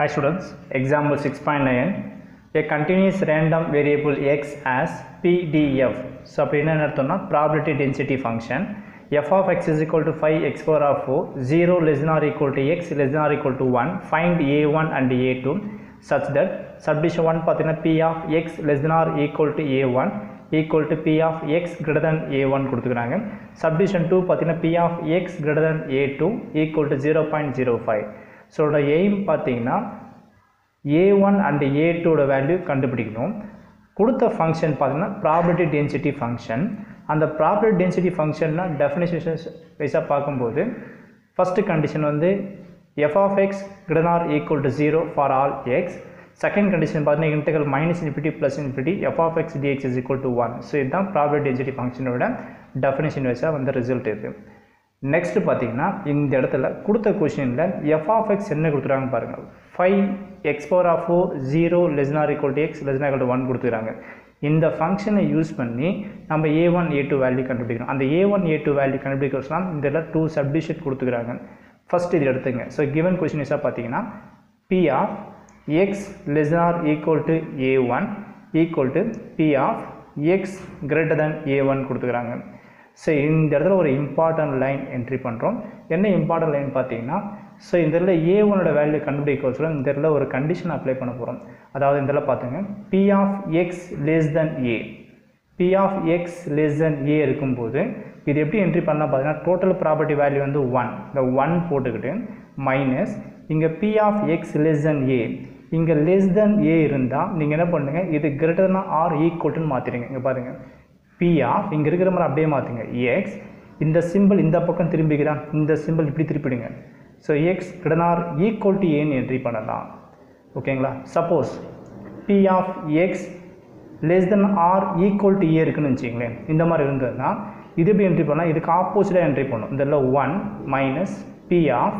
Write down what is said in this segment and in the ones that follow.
Hi students, example 6.9, a continuous random variable x as pdf. So, probability density function f of x is equal to 5 x power of 4, 0 less than or equal to x less than or equal to 1. Find a1 and a2 such that subdivision 1 pathina p of x less than or equal to a1 equal to p of x greater than a1 kuduthukuraanga. Subdivision 2 pathina p of x greater than a2 equal to 0.05. So, the aim pathina a1 and a2 value kandupidikanum. Kudutha function pathina probability density function, and the probability density function na definition visa paakumbodhu first condition vande f of x greater than or equal to 0 for all x. Second condition pathina integral minus infinity plus infinity f of x dx is equal to 1. So, idha probability density function oda definition visa vanda result idu. Next pathina in the edathila kudutha question la f of x enna kuduthuranga parunga, 5 x power of 4 0 less than or equal to x less than or equal to 1 kuduthuranga. In the function use panni nama a1 a2 value kandupidikalam, and the a1 a2 value kandupidikosna indha two substitute kuduthuranga. First idu eduthenga. So given question is pathina p of x less than or equal to a1 equal to p of x greater than a1 kuduthuranga. So in the other important line entry pandrom. Then important line pathina. So in the a1 value kandupidikosra there la or condition apply panna porom. Adhaavad indala pathenga p of x less than a. P of x less than a irukkumbodhu idu eppadi entry panna pathina total property value vandu 1. The 1 potukittu minus inga p of x less than a. Inga less than a irundha neenga enna pannunga idu greater than or equal to nu maathireenga. Inga paathunga p of இங்க இருக்குற மாதிரி அப்படியே மாத்துங்க x இந்த symbol இந்த பக்கம் திரும்பிக்குதா இந்த symbol இப்படி திருப்பிடுங்க so x greater than or equal to a ன்னு என்ட்ரி பண்ணலாம் ஓகேங்களா suppose p of x less than or equal to a இருக்குன்னு நினைச்சீங்களே இந்த மாதிரி இருந்ததா இது எப்படி என்ட்ரி பண்ணலாம் இதுக்கு ஆப்போசிட்டா என்ட்ரி பண்ணனும் இதெல்லாம் 1 minus p of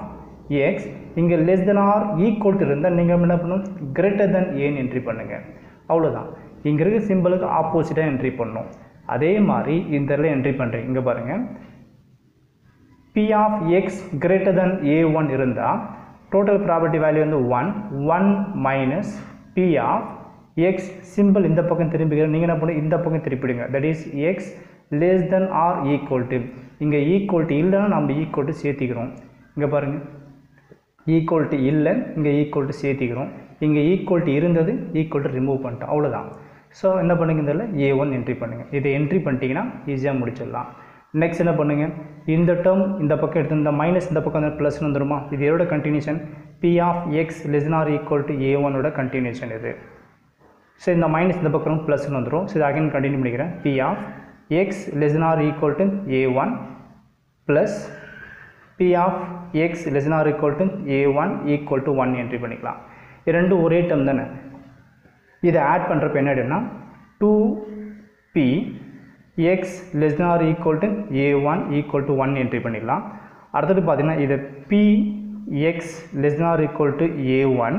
x இங்க less than or equal to இருந்தா நீங்க என்ன பண்ணணும் greater than a ன்னு என்ட்ரி பண்ணுங்க அவ்வளவுதான் இங்க இருக்குற சிம்பலுக்கு ஆப்போசிட்டா என்ட்ரி பண்ணனும் அதே மாதிரி இந்தல என்ட்ரி பண்றீங்க இங்க பாருங்க p of x greater than a1 இருந்தா total probability value வந்து 1 1 minus p of x symbol இந்த பக்கம் திரும்பிங்க நீங்க என்ன பண்ணு இந்த பக்கம் திருப்பிடுங்க that is x less than or equal to இங்க equal to இல்லனா நம்ம equal to சேர்த்திக்கிறோம் இங்க பாருங்க equal to இல்ல இங்க equal to சேர்த்திக்கிறோம் இங்க equal to இருந்தது equal to remove பண்ணிட்டோம் அவ்வளவுதான். So என்ன பண்ணுங்க இதல்ல a1 என்ட்ரி பண்ணுங்க. இதை என்ட்ரி பண்ணிட்டீங்கன்னா ஈஸியா முடிச்சிடலாம். நெக்ஸ்ட் என்ன பண்ணுங்க இந்த டேர்ம் இந்த பக்கம் எடுத்து இந்த மைனஸ் இந்த பக்கம் வந்து பிளஸ் வந்துருமா இது இதோட continuation p of x less than or equal to a1 ஓட கண்டினியூஷன் இது. சோ இந்த மைனஸ் இந்த பக்கம் பிளஸ் வந்துரும். சோ இத அகைன் கண்டினியூ பண்ணிக்கிறேன் p of x less than or equal to a1 plus p of x less than or equal to a1 equal to 1 entry பண்ணிக்கலாம். இது ரெண்டும் ஒரே டேர்ம் தானே. இதை add பண்றப்ப என்ன ஆயிடும்னா 2p x less than or equal to a1 equal to 1 entry பண்ணிடலாம். அடுத்து பாத்தீங்கன்னா இது p x less than or equal to a1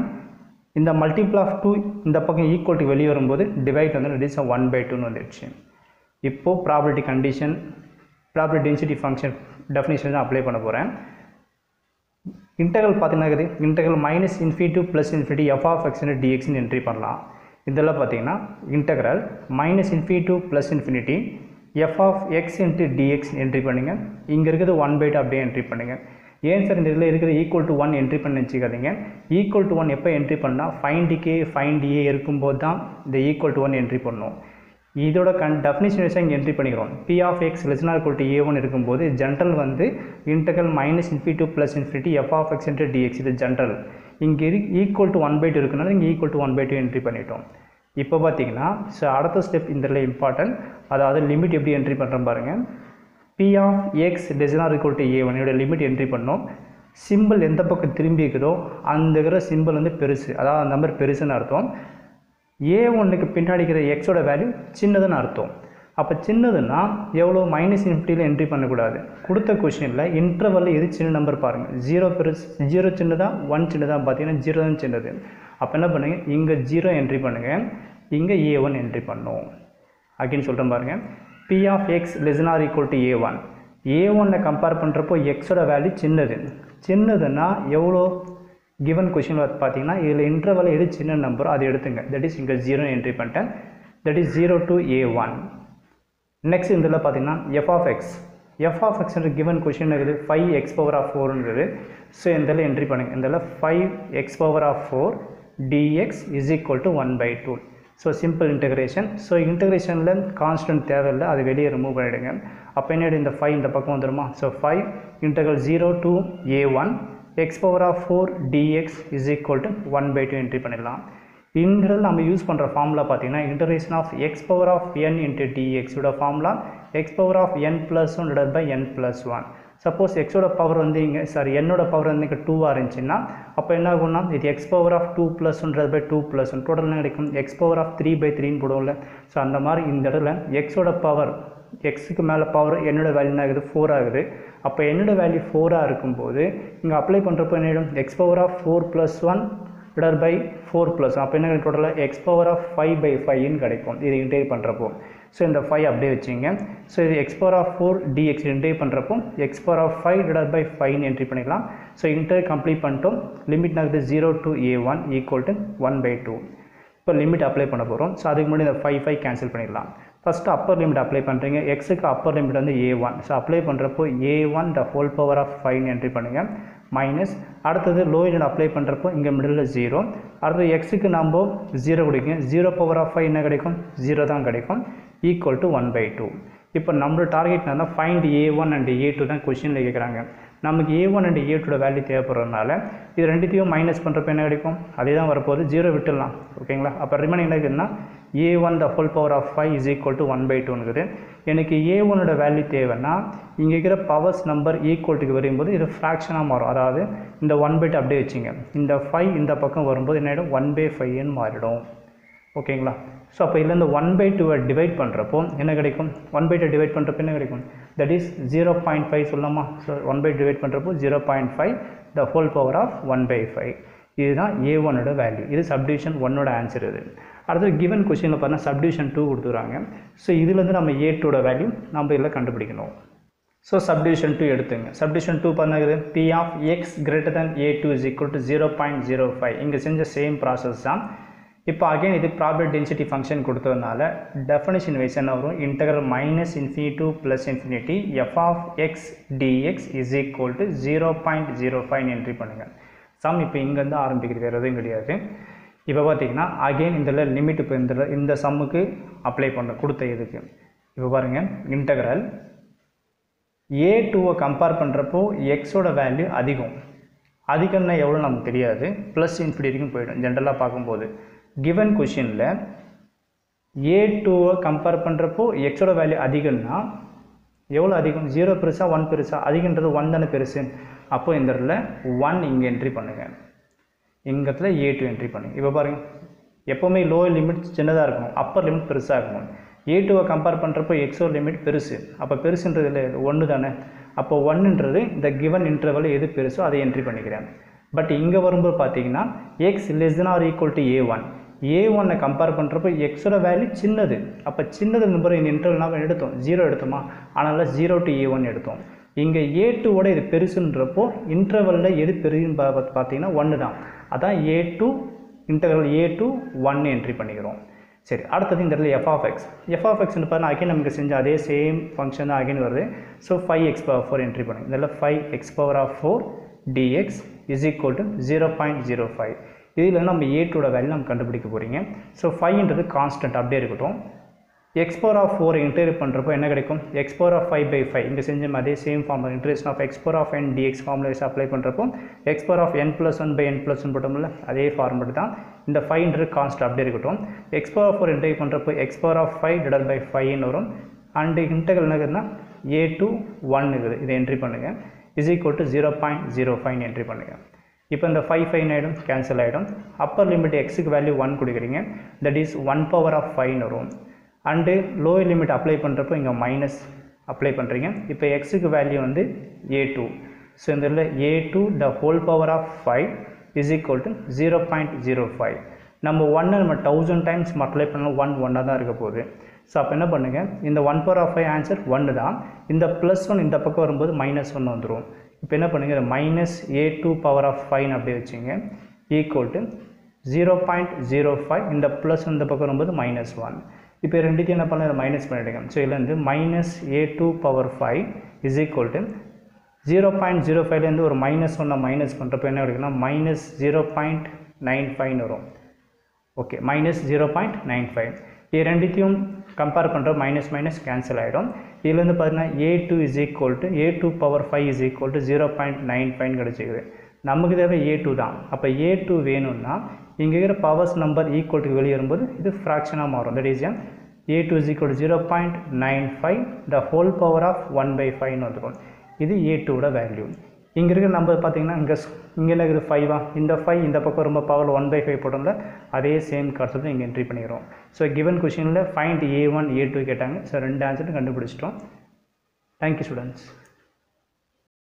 இந்த மல்டிபிள் ஆஃப் 2 இந்த பக்கம் equal to வெளிய வரும்போது டிவைட் வந்து that is 1/2 ன்னு வந்துருச்சு. இப்போ probability condition probability density function definition தான் அப்ளை பண்ண போறேன். Integral பாத்தீங்கன்னா integral minus infinity to plus infinity f of x and dx ன்னு என்ட்ரி பண்ணலாம். இதெல்லாம் பாத்தீங்கன்னா integral minus infinity to plus infinity f of x into dx entry பண்ணுங்க. இங்க இருக்குது 1/2 அப்படியே என்ட்ரி பண்ணுங்க. ஏன் சார் இந்த இதுல இருக்குது equal to 1 என்ட்ரி பண்ண நினைச்சிக்காதீங்க. equal to 1 எப்ப என்ட்ரி பண்ணா find k find a இருக்கும்போது தான் இந்த equal to 1 என்ட்ரி பண்ணனும். இதோட டெஃபினிஷன் வச்சு இங்க என்ட்ரி பண்ணிக்கிறோம். p of x less than or equal to a1 இருக்கும்போது ஜெனரல் வந்து integral minus infinity to plus infinity f of x into dx இது ஜெனரல். இங்க equal to 1/2 இருக்குனால இங்க equal to 1/2 என்ட்ரி பண்ணிட்டோம். இப்போ பாத்தீங்கன்னா சோ அடுத்த ஸ்டெப் இந்தல இம்பார்ட்டன்ட். அதாவது லிமிட் எப்படி என்ட்ரி பண்றோம் பாருங்க. p of x less than or equal to a1 இதோட லிமிட் என்ட்ரி பண்ணோம். சிம்பல் எந்த பக்கம் திரும்பி இருக்குதோ அந்தங்கற சிம்பல் வந்து பெருசு. அதாவது நம்பர் பெருசுன்னு அர்த்தம். a1 க்கு பின்னாடி இருக்கிற x ஓட வேல்யூ சின்னதுன்னு அர்த்தம். அப்ப சின்னதுன்னா எவ்வளவு minus infinity ல என்ட்ரி பண்ண கூடாது. கொடுத்த क्वेश्चनல இன்டர்வல்ல எது சின்ன நம்பர் பாருங்க. 0 பெருசு 0 சின்னதா 1 சின்னதா பாத்தீங்கன்னா 0 தான் சின்னது. அப்ப என்ன பண்ணுங்க இங்க 0 என்ட்ரி பண்ணுங்க. இங்க a1 என்ட்ரி பண்ணோம். அகைன் சொல்றேன் பாருங்க. p of x less than or equal to a1. a1 ன கம்பேர் பண்றப்போ x ஓட வேல்யூ சின்னது. சின்னதுன்னா எவ்வளவு given question பார்த்தீங்கன்னா இதில் இன்டர்வல் எது சின்ன நம்பரோ அதை எடுத்துங்க. தட் இஸ் இங்கே 0 என்ட்ரி பண்ணிட்டேன். That is 0 to A1. Next இதில் பார்த்தீங்கன்னா f of x என்ற கிவன் கொஷின் இருக்குது. 5x power of 4ங்கிறது. ஸோ இதில் என்ட்ரி பண்ணுங்கள். இதில் 5x power of 4 dx is equal to 1 by 2. So simple integration. So இன்டெகிரேஷனில் கான்ஸ்டன்ட் தேவையில்லை, அது வெளியே ரிமூவ் பண்ணிவிடுங்க. அப்போ என்னடி இந்த 5 இந்த பக்கம் வந்துடுமா? So 5 integral 0 to a1 x power of 4 dx is equal to 1 by 2 entry பண்ணிடலாம். இன்டெகிரல் நம்ம யூஸ் பண்ணுற ஃபார்முலா பார்த்தீங்கன்னா integration of x power of n into dx ஓட formula x power of n plus 1 divided by n plus 1. Suppose எக்ஸோட power வந்து இங்கே என்னோட power வந்து இங்கே 2ஆக இருந்துச்சுன்னா அப்போ என்ன ஆகும்னா இது x power of 2 plus 1 divided by 2 plus 1 total என்ன கிடைக்கும்? x power of 3 by 3 போடுவோம்ல. ஸோ அந்த மாதிரி இந்த இடத்துல எக்ஸோட பவர் எக்ஸுக்கு மேலே பவர் என்னோடய வேல்யூ என்ன ஆகுது? 4 ஆகுது. அப்போ என்னோடய வேல்யூ 4ஆக இருக்கும்போது இங்கே அப்ளை பண்ணுறப்போ என்ன ஆகிடும்? x power of 4 plus 1 divided by 4 plus. அப்போ என்ன கிடைக்கும்? டோட்டலாக x power of 5 by 5 கிடைக்கும். இது இன்டெகிரேட் பண்ணுறப்போ ஸோ இந்த 5 அப்படியே வச்சுங்க. ஸோ இது x power of 4 dx integrate பண்ணுறப்போ x power of 5 divided by 5 entry பண்ணிக்கலாம். ஸோ இன்டெகிரேட் கம்ப்ளீட் பண்ணிட்டோம். லிமிட் ஆகுது 0 to a1 equal to 1 by 2. இப்போ லிமிட் அப்ளை பண்ண போகிறோம். ஸோ அதுக்கு முன்னாடி இந்த 5 கேன்சல் பண்ணிடலாம். ஃபஸ்ட்டு அப்பர் லிமிட் அப்ளை பண்ணுறீங்க. எக்ஸுக்கு அப்பர் லிமிட் வந்து a1. ஸோ அப்ளை பண்ணுறப்போ a1 the whole power of 5 entry பண்ணுங்கள் மைனஸ். அடுத்தது லோயர் லிமிட் அப்ளை பண்ணுறப்போ இங்கே மிடில் 0. அடுத்தது எக்ஸுக்கு நம்ம 0 கொடுக்குங்க. 0 power of 5 என்ன கிடைக்கும்? 0 தான் கிடைக்கும். equal to 1 by 2. இப்போ நம்மளோட டார்கெட் என்ன? ஃபைண்ட் a1 and a2 தான் கொஷினில் கேட்குறாங்க. நமக்கு a1 and a2 வேல்யூ தேவைப்படுறதுனால இது ரெண்டுத்தையும் மைனஸ் பண்ணுறப்ப என்ன கிடைக்கும்? அதே தான் வரப்போகுது. 0 விட்டுடலாம். ஓகேங்களா? அப்போ ரிமைனிங் என்ன இருக்குதுன்னா a1 the whole power of 5 is equal to 1 by 2ங்கிறது. எனக்கு a1 வேல்யூ தேவைன்னா இங்கே இருக்கிற பவர்ஸ் நம்பர் ஈக்குவல்ட்டுக்கு வரும்போது இது ஃப்ராக்ஷனாக மாறும். அதாவது இந்த 1 by 2 அப்படியே வச்சுங்க. இந்த 5 இந்த பக்கம் வரும்போது என்ன ஆகிடும்? 1 by 5 மாறிடும். ஓகேங்களா? ஸோ அப்போ இதில் இந்த 1 by 2 டிவைட் பண்ணுறப்போ என்ன கிடைக்கும்? 1 by 2 டிவைட் பண்ணுறப்போ என்ன கிடைக்கும்? தட் இஸ் 0.5 சொல்லலாமா? ஸோ 1 by 2 டிவைட் பண்ணுறப்போ 0.5 the whole power of 1 by 5. இதுதான் a1 வேல்யூ. இது சப்டிவிஷன் 1 ஆன்சர். இது அடுத்தது கிவன் கொஷினில் பார்த்தீங்கன்னா சப்டிவிஷன் 2 கொடுத்துருக்காங்க. ஸோ இதுலேருந்து நம்ம a2 வேல்யூ நம்ம இதில் கண்டுபிடிக்கணும். ஸோ சப்டிவிஷன் 2 எடுத்துங்க. சப்டிவிஷன் 2 பண்ணுறது p of x greater than a2 is equal to 0.05. இங்கே செஞ்ச சேம் ப்ராசஸ் தான். இப்போ அகைன் இது ப்ராபபிலிட்டி டென்சிட்டி ஃபங்க்ஷன் கொடுத்ததுனால டெஃபனிஷன் வைஸ் என்ன வரும்? Integral -∞ to +∞ f of x dx is equal to 0.05 entry பண்ணுங்கள். சம் இப்போ இங்கேருந்து ஆரம்பிக்கிறது, வேறு எதுவும் கிடையாது. இப்போ பார்த்தீங்கன்னா அகெயின் இதில் லிமிட் இப்போ இந்த சம்முக்கு அப்ளை பண்ண கொடுத்த இதுக்கு இப்போ பாருங்கள். இன்டெகிரல் a2 கம்பேர் பண்ணுறப்போ எக்ஸோட வேல்யூ அதிகம். அதிகம்னா எவ்வளோ நமக்கு தெரியாது. +∞ வரைக்கும் போய்டும் ஜென்ரலாக பார்க்கும்போது. கிவன் கொஷினில் a2 கம்பேர் பண்ணுறப்போ எக்ஸோட வேல்யூ அதிகம்னா எவ்வளோ அதிகம்? 0 பெருசா 1 பெருசா? அதிகன்றது 1 தானே பெருசு. அப்போ இந்த இடத்துல 1 இங்கே என்ட்ரி பண்ணுங்கள். இங்கே இடத்துல a2 என்ட்ரி பண்ணுங்கள். இப்போ பாருங்கள், எப்போவுமே லோயர் லிமிட் சின்னதாக இருக்கும், அப்பர் லிமிட் பெருசாக இருக்கும். a2 கம்பேர் பண்ணுறப்போ எக்ஸோட லிமிட் பெருசு. அப்போ பெருசுன்றது இல்லை, 1 தானே. அப்போ 1ன்றது இந்த கிவன் இன்டர்வல் எது பெருசோ அதை என்ட்ரி பண்ணிக்கிறேன். பட் இங்கே வரும்போது பார்த்தீங்கன்னா x less than or equal to a1. a1 compare பண்ணுறப்போ எக்ஸோட வேல்யூ சின்னது. அப்போ சின்னது நம்பர் இந்த இன்டர்வல் எடுத்தோம். 0 எடுத்தோமா? அதனால 0 to a1 எடுத்தோம். இங்கே a2 இது பெருசுன்றப்போ இன்டர்வலில் எது பெருசுன்னு பார்த்தீங்கன்னா 1 தான். அதான் a2 integral a to 1 entry பண்ணிக்கிறோம். சரி, அடுத்தது இந்த இடத்துல f of xன்னு பார்த்தீங்கன்னா அகைன் நமக்கு செஞ்ச அதே சேம் ஃபங்க்ஷன் தான் அகைன் வருது. ஸோ 5x power 4 என்ட்ரி பண்ணுங்க. இதில் 5x power of 4 dx is equal to 0.05. இதில் நம்ம a2 வேல்யூ நம்ம கண்டுபிடிக்க போகிறீங்க. ஸோ 5ன்றது கான்ஸ்டன்ட் அப்படியே இருக்கட்டும். x power of 4 இன்டெகிரேட் பண்ணுறப்போ என்ன கிடைக்கும்? x power of 5 by 5. இங்கே செஞ்ச அதே same formula integration of x power of n dx formulas apply பண்ணுறப்போ x power of n plus 1 by n plus 1 போட்டோம்ல, அதே ஃபார்முலா தான். இந்த 5ன்றது கான்ஸ்டன்ட் அப்படியே இருக்கட்டும். x power of 4 இன்டெகிரேட் பண்ணுறப்போ x power of 5 divided by 5 வரும். அண்டு இன்டெகிரல் என்னதுன்னா a to 1 இருக்குது. இதை என்ட்ரி பண்ணுங்கள். is equal to 0.05 என்ட்ரி பண்ணுங்கள். இப்போ இந்த 5 ஆகிடும், கேன்சல் ஆகிடும். அப்பர் லிமிட் எக்ஸுக்கு வேல்யூ 1 கொடுக்குறீங்க. தட் இஸ் 1 power of 5 வரும். அண்டு லோயர் லிமிட் அப்ளை பண்ணுறப்போ இங்கே மைனஸ் அப்ளை பண்ணுறீங்க. இப்போ எக்ஸுக்கு வேல்யூ வந்து a2. ஸோ இந்த உள்ள a2 the whole power of 5 is equal to 0.05. நம்ம 1 நம்ம 1000 டைம்ஸ் மல்டிப்ளை பண்ணாலும் 1 தான் இருக்க போகுது. ஸோ அப்போ என்ன பண்ணுங்கள், இந்த 1 power of 5 ஆன்சர் 1 தான். இந்த +1 இந்த பக்கம் வரும்போது -1 வந்துடும். இப்போ என்ன பண்ணுங்க, minus a2 power of 5 அப்படி வச்சுங்க, equal to 0.05, இந்த plus இந்த பக்கம் வரும்போது minus 1. இப்போ ரெண்டுக்கு என்ன பண்ணலாம், minus பண்ணிடுங்க. ஸோ இதில் வந்து minus a2 power 5 is equal to 0.05லேருந்து ஒரு minus 1 மைனஸ் பண்ணுறப்ப என்ன வருதுன்னா minus 0.95 வரும். Okay, minus 0.95. இது ரெண்டுத்தையும் கம்பேர் பண்ணுற மைனஸ் மைனஸ் கேன்சல் ஆகிடும். இதில் வந்து பார்த்தீங்கன்னா a2 is equal to a2 power 5 is equal to 0.95 கிடச்சிக்குது. நமக்கு தேவை a2 தான். அப்போ a2 வேணும்னா இங்கே இருக்கிற பவர்ஸ் நம்பர் ஈக்குவல் டு வெளியே வரும்போது இது ஃப்ராக்ஷனாக மாறும். That is a2 is equal to 0.95 the whole power of 1/5 வந்துடும். இது a2வோட வேல்யூ. இங்கே இருக்கிற நம்பர் பார்த்தீங்கன்னா இங்கே இருக்குது 5. இந்த 5 இந்த பக்கம் ரொம்ப பவர் 1/5 போட்டோம்ல, அதே சேம் கான்செப்ட் இங்கே என்ட்ரி பண்ணிடுறோம். ஸோ கிவன் கொஷினில் ஃபைண்ட் a1 a2 கேட்டாங்க. ஸோ ரெண்டு ஆன்சரும் கண்டுபிடிச்சிட்டோம். Thank you students.